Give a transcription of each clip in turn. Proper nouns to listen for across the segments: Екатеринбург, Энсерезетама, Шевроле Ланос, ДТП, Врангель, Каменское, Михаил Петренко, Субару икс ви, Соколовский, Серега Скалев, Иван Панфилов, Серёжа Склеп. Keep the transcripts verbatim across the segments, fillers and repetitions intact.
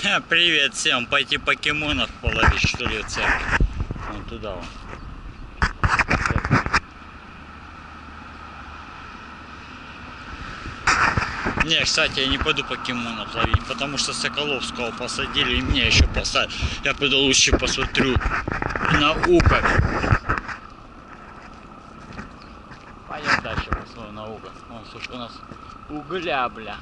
Ха, привет всем, пойти покемонов половить, что ли, в церкви? Вон туда вон. Не, кстати, я не пойду покемонов ловить, потому что Соколовского посадили и меня еще посадят. Я пойду лучше посмотрю на уголь. Пойдем дальше, посмотрим на уголь. Вон, слушай, у нас угля, бля.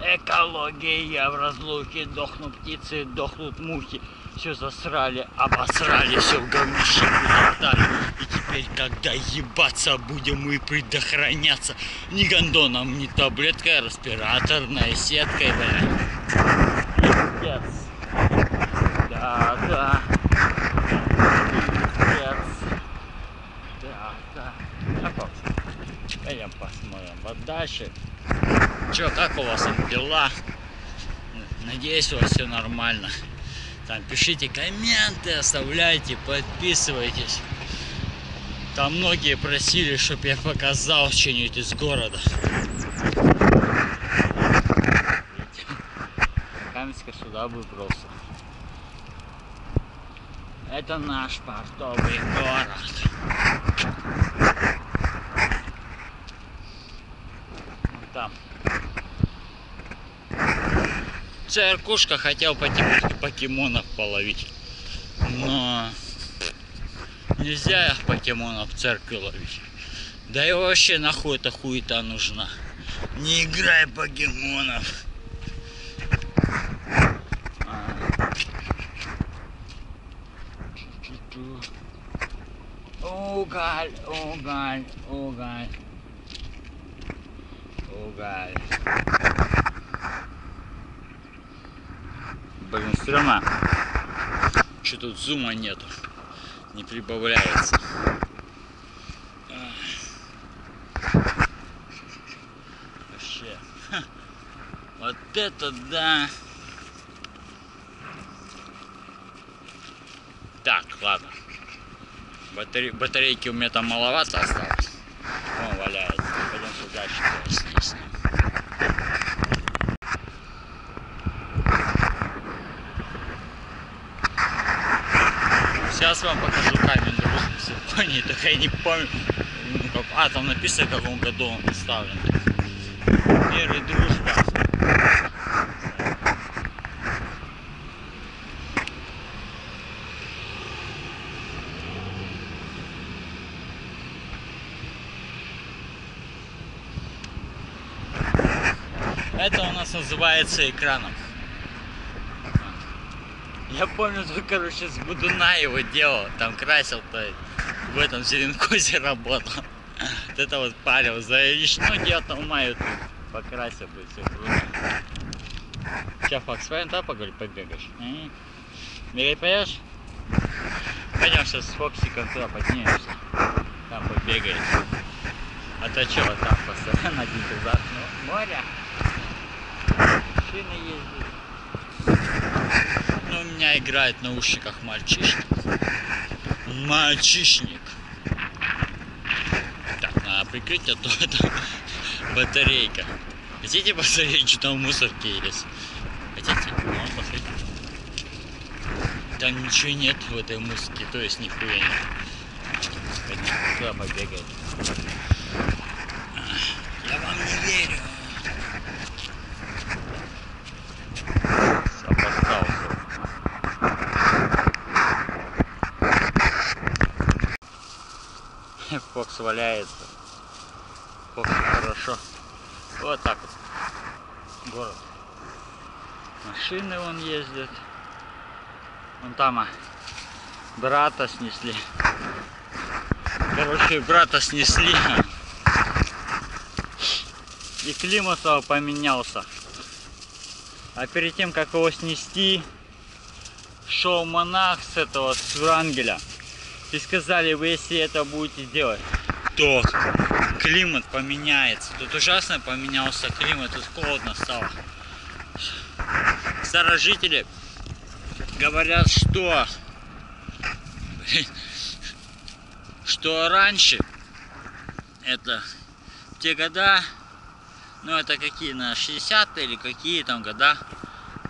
Экология в разлуке, дохнут птицы, дохнут мухи. Все засрали, обосрали, все в говнище вытоптали. И теперь, когда ебаться будем, мы предохраняться ни гондоном, ни таблеткой, респираторной сеткой, бля. Пиздец. Да, да. Пиздец. Да, да. Опа. Пойдем посмотрим вот дальше. Че, как у вас там дела? Надеюсь, у вас все нормально. Там пишите комменты, оставляйте, подписывайтесь. Там многие просили, чтобы я показал что-нибудь из города. Каменское сюда выбрался. Это наш портовый город. Вот там. Церкушка, хотел пойти покемонов половить, но нельзя покемонов в церкви ловить. Да и вообще нахуй эта хуета нужна. Не играй покемонов. Уголь, уголь, уголь. Уголь. Блин, стрёмно. Что тут зума нету. Не прибавляется. Вообще. Ха. Вот это да. Так, ладно. Батаре... Батарейки у меня там маловато осталось. Он валяется. Пойдем туда еще. Сейчас вам покажу камень Японии, так я не помню. А, там написано, в каком году он поставлен. Мир и дружба. Это у нас называется экраном. Я помню, что, короче, с Будуна его делал, там красил-то, в этом Зеленкозе работал. Вот это вот палил, за девятого мая тут покрасил, блядь, все круто. Сейчас, Факс, пойдем, да, поговорим, побегаешь? Бегай, поешь? Пойдем сейчас с Фоксиком туда поднимемся, там побегаешь. А то чего там постоянно, один туда, ну, море. Машины ездят. Ну, у меня играет в наушниках мальчишник. Мальчишник. Так, надо прикрыть, а то это батарейка. Хотите посмотреть, что там в мусорке есть? Хотите? Ну, посмотрите. Там ничего нет в этой мусорке, то есть нихуя нет. Куда побегает? Я вам не верю. Фокс валяется. Фокс хорошо. Вот так вот. Город. Машины вон ездят. Вон там а, брата снесли. Короче, брата снесли. И Климатов поменялся. А перед тем, как его снести, шел монах с этого, с Врангеля. И сказали, вы если это будете делать, то климат поменяется. Тут ужасно поменялся климат, тут холодно стало. Старожители говорят, что, что раньше, это те года, ну это какие на шестидесятые или какие там года,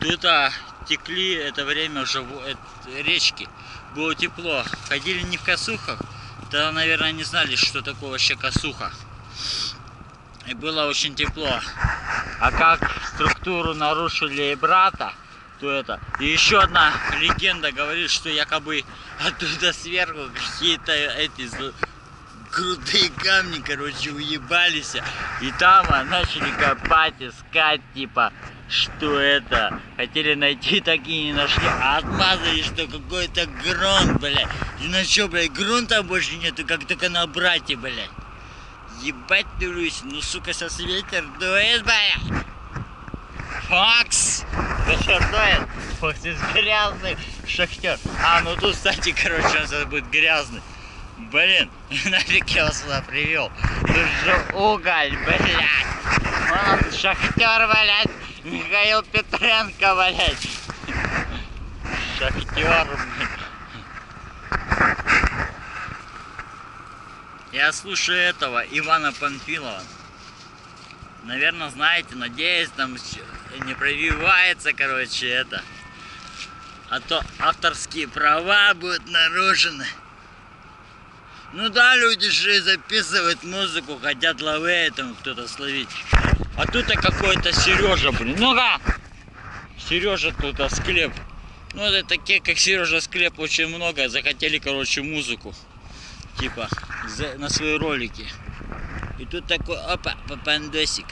Тут а, текли это время уже это, речки. Было тепло. Ходили не в косухах. Тогда, наверное, не знали, что такое вообще косуха. И было очень тепло. А как структуру нарушили брата, то это. И еще одна легенда говорит, что якобы оттуда сверху какие-то эти крутые камни, короче, уебались. И там а, начали копать, искать, типа, что это. Хотели найти, так и не нашли. А отмазали, что какой-то грунт, блядь. И на что, блядь, грунта больше нету, как только на брате, блядь. Ебать ты, Русь, ну, сука, со ветер дует, блядь. Фокс! Да что дует? Фокс из грязный шахтер. А, ну тут, кстати, короче, он сейчас будет грязный. Блин, нафиг я его сюда привел. Тут же уголь, блядь. Он шахтер, блядь. Михаил Петренко, блядь. Шахтер, блядь. Я слушаю этого Ивана Панфилова. Наверное, знаете, надеюсь, там не прививается, короче, это. А то авторские права будут нарушены. Ну да, люди же записывают музыку, хотят лаве там кто-то словить. А тут-то какой-то Серёжа, блин. Ну-ка! Серёжа тут, а Склеп. Ну это такие, как Серёжа Склеп, очень много. Захотели, короче, музыку. Типа, за, на свои ролики. И тут такой, опа, папандосик.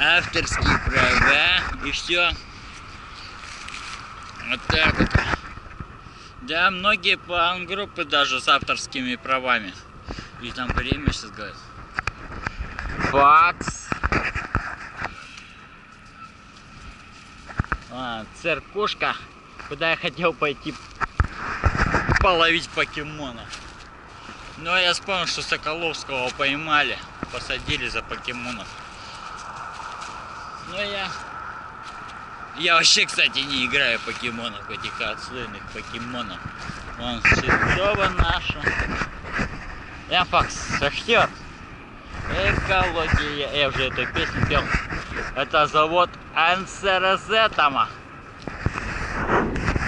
Авторские права. И все. Вот так вот. Да, многие пан-группы даже с авторскими правами. И там время сейчас говорят. Факс. А, церкушка. Куда я хотел пойти половить покемона. Но я вспомнил, что Соколовского поймали. Посадили за покемонов. Но я... Я вообще, кстати, не играю в покемонов, этих отстойных покемонов. Вон Сидова наша. Я Факс, шахтер. Экология. Я уже эту песню пел. Это завод Энсерезетама.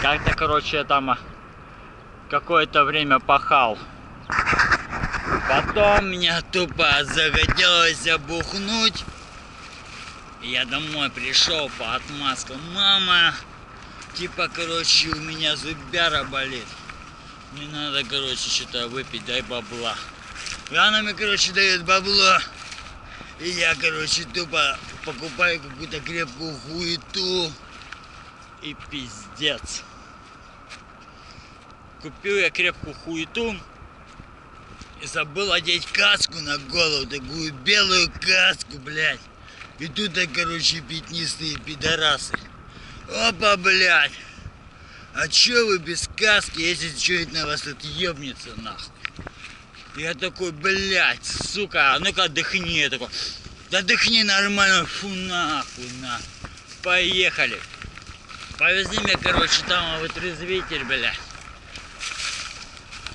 Как-то, короче, я там какое-то время пахал. Потом меня тупо захотелось обухнуть. Я домой пришел по отмазкам. Мама, типа, короче, у меня зубяра болит. Мне надо, короче, что-то выпить, дай бабла. И она мне, короче, дает бабло. И я, короче, тупо покупаю какую-то крепкую хуету. И пиздец. Купил я крепкую хуету. И забыл одеть каску на голову. Такую белую каску, блядь. И тут, короче, пятнистые пидорасы. Опа, блядь. А чё вы без каски, если что-нибудь на вас тут ёбнется, нахуй? Я такой, блядь, сука, а ну-ка дыхни. Я такой, да дыхни нормально, фу, нахуй, нахуй. Поехали. Повезли меня, короче, там вытрезвитель, блядь.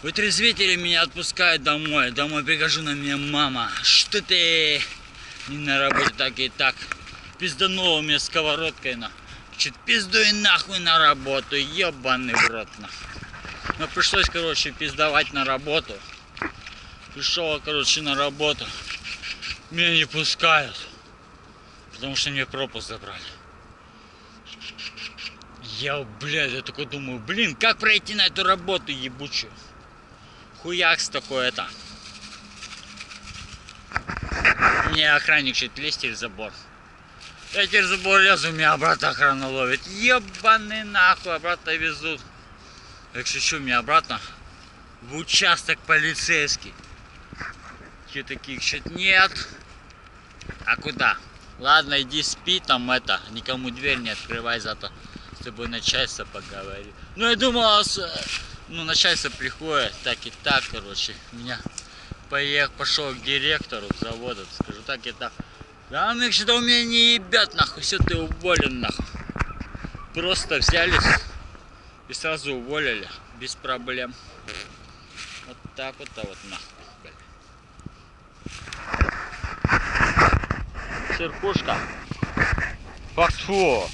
Вытрезвители меня отпускают домой. Домой прихожу, на меня мама. Что ты... Не на работе так и так. Пиздануло мне сковородкой на. Чуть пиздуй нахуй на работу. Ебаный в рот нахуй. Но пришлось, короче, пиздовать на работу. Пришел, короче, на работу. Меня не пускают. Потому что мне пропуск забрали. Я, блядь, я такой думаю, блин, как пройти на эту работу ебучую? Хуякс такой это. Мне охранник чуть лез через забор. Я через забор лезу, у меня обратно охрана ловит. Ебаный нахуй, обратно везут. Я кричу, меня обратно в участок полицейский. Че такие, что-то нет. А куда? Ладно, иди спи там это. Никому дверь не открывай, зато с тобой начальство поговорит. Ну я думал, ну начальство приходит, так и так, короче, меня... Поехал, пошел к директору завода, скажу так и так. Да он их что-то у меня не ебет, нахуй, все, ты уволен, нахуй. Просто взялись и сразу уволили, без проблем. Вот так вот, а вот нахуй. Циркушка. Факсфу.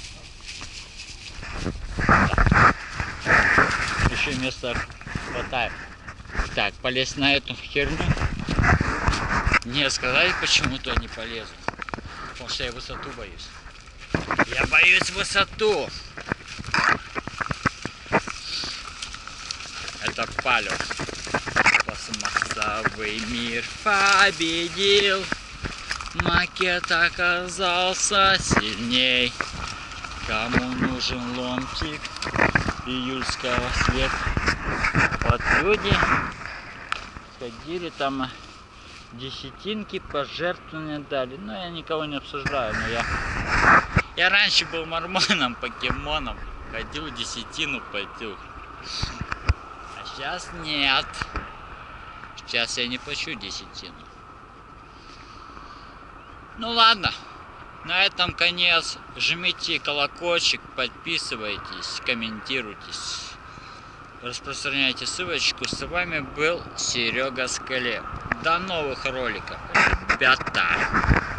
Еще места хватает. Так, полез на эту херню. Мне сказали, почему-то не полезу. Потому что я высоту боюсь. Я боюсь высоту. Это палю. Пластмассовый мир победил. Макет оказался сильней. Кому нужен ломтик июльского света? Вот люди ходили там, десятинки пожертвования дали. Но я никого не обсуждаю, но я... Я раньше был мормоном, покемоном. Ходил, десятину платил. А сейчас нет. Сейчас я не плачу десятину. Ну ладно. На этом конец. Жмите колокольчик, подписывайтесь, комментируйтесь. Распространяйте ссылочку. С вами был Серега Скалев. До новых роликов, ребята.